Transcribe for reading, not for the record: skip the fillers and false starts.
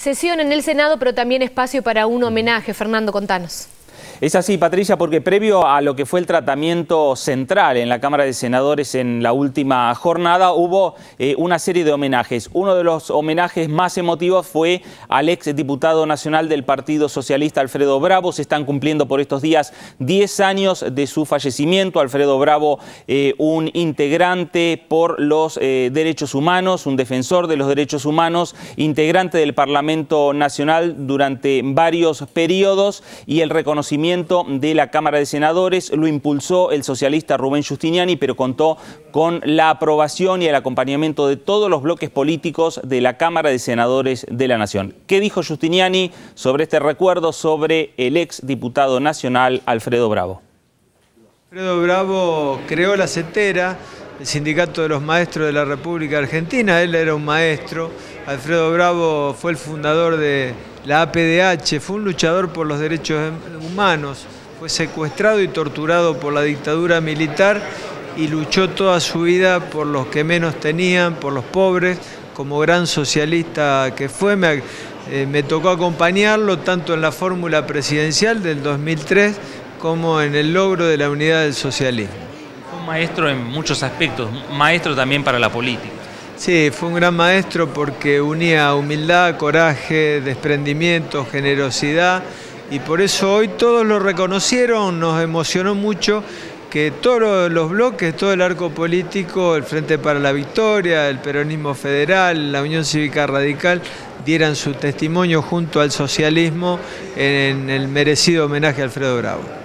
Sesión en el Senado, pero también espacio para un homenaje. Fernando, contanos. Es así, Patricia, porque previo a lo que fue el tratamiento central en la Cámara de Senadores en la última jornada, hubo una serie de homenajes. Uno de los homenajes más emotivos fue al exdiputado nacional del Partido Socialista, Alfredo Bravo. Se están cumpliendo por estos días 10 años de su fallecimiento. Alfredo Bravo, un integrante por los derechos humanos, un defensor de los derechos humanos, integrante del Parlamento Nacional durante varios periodos, y el reconocimiento de la Cámara de Senadores lo impulsó el socialista Rubén Giustiniani, pero contó con la aprobación y el acompañamiento de todos los bloques políticos de la Cámara de Senadores de la Nación. ¿Qué dijo Giustiniani sobre este recuerdo sobre el exdiputado nacional Alfredo Bravo? Alfredo Bravo creó la Ctera, el Sindicato de los Maestros de la República Argentina. Él era un maestro. Alfredo Bravo fue el fundador de la APDH, fue un luchador por los derechos humanos, fue secuestrado y torturado por la dictadura militar y luchó toda su vida por los que menos tenían, por los pobres. Como gran socialista que fue, me tocó acompañarlo tanto en la fórmula presidencial del 2003 como en el logro de la unidad del socialismo. Maestro en muchos aspectos, maestro también para la política. Sí, fue un gran maestro porque unía humildad, coraje, desprendimiento, generosidad, y por eso hoy todos lo reconocieron. Nos emocionó mucho que todos los bloques, todo el arco político, el Frente para la Victoria, el Peronismo Federal, la Unión Cívica Radical, dieran su testimonio junto al socialismo en el merecido homenaje a Alfredo Bravo.